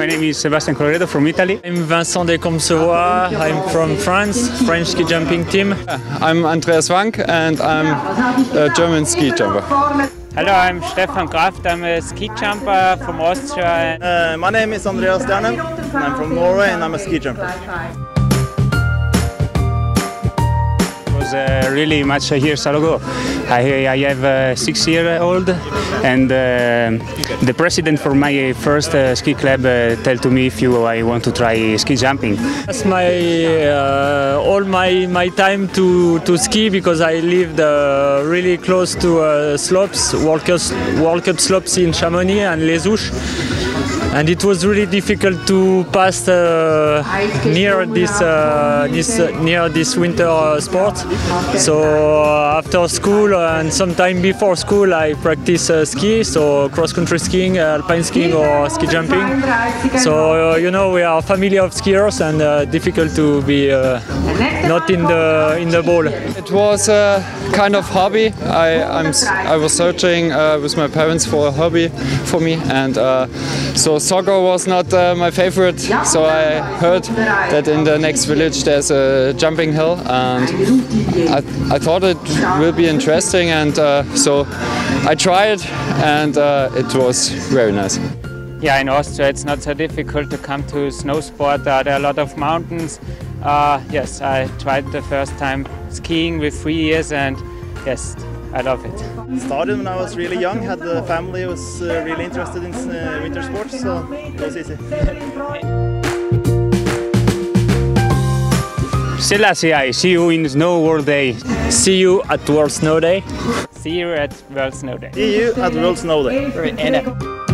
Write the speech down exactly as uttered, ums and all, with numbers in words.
My name is Sebastian Corredo from Italy. I'm Vincent Descombesvois. I'm from France, French ski jumping team. I'm Andreas Wank and I'm a German ski jumper. Hello, I'm Stefan Kraft. I'm a ski jumper from Austria. Uh, my name is Andreas Dannen. I'm from Norway and I'm a ski jumper. Uh, really much uh, years ago. I, I have a six-year-old, and uh, the president for my first uh, ski club uh, told to me if you I want to try ski jumping. That's my uh, all my my time to to ski because I lived uh, really close to uh, slopes, World Cup, World Cup slopes in Chamonix and Les Houches, and it was really difficult to pass uh, near this uh, this uh, near this winter uh, sport. So uh, after school and sometime before school I practice uh, ski, so cross-country skiing, alpine skiing or ski jumping. So uh, you know, we are a family of skiers and uh, difficult to be uh, not in the in the ball. It was a kind of hobby. I, I'm, I was searching uh, with my parents for a hobby for me, and uh, so soccer was not uh, my favorite, so I heard that in the next village there's a jumping hill, and I, I thought it will be interesting, and uh, so I tried, and uh, it was very nice. Yeah, in Austria it's not so difficult to come to snow sport. Uh, there are a lot of mountains. Uh, yes, I tried the first time skiing with three years, and yes, I love it. I started when I was really young, had a family who was uh, really interested in uh, winter sports, so it was easy. Selassie, I see you in Snow World Day. See you at World Snow Day. See you at World Snow Day. See you at World Snow Day.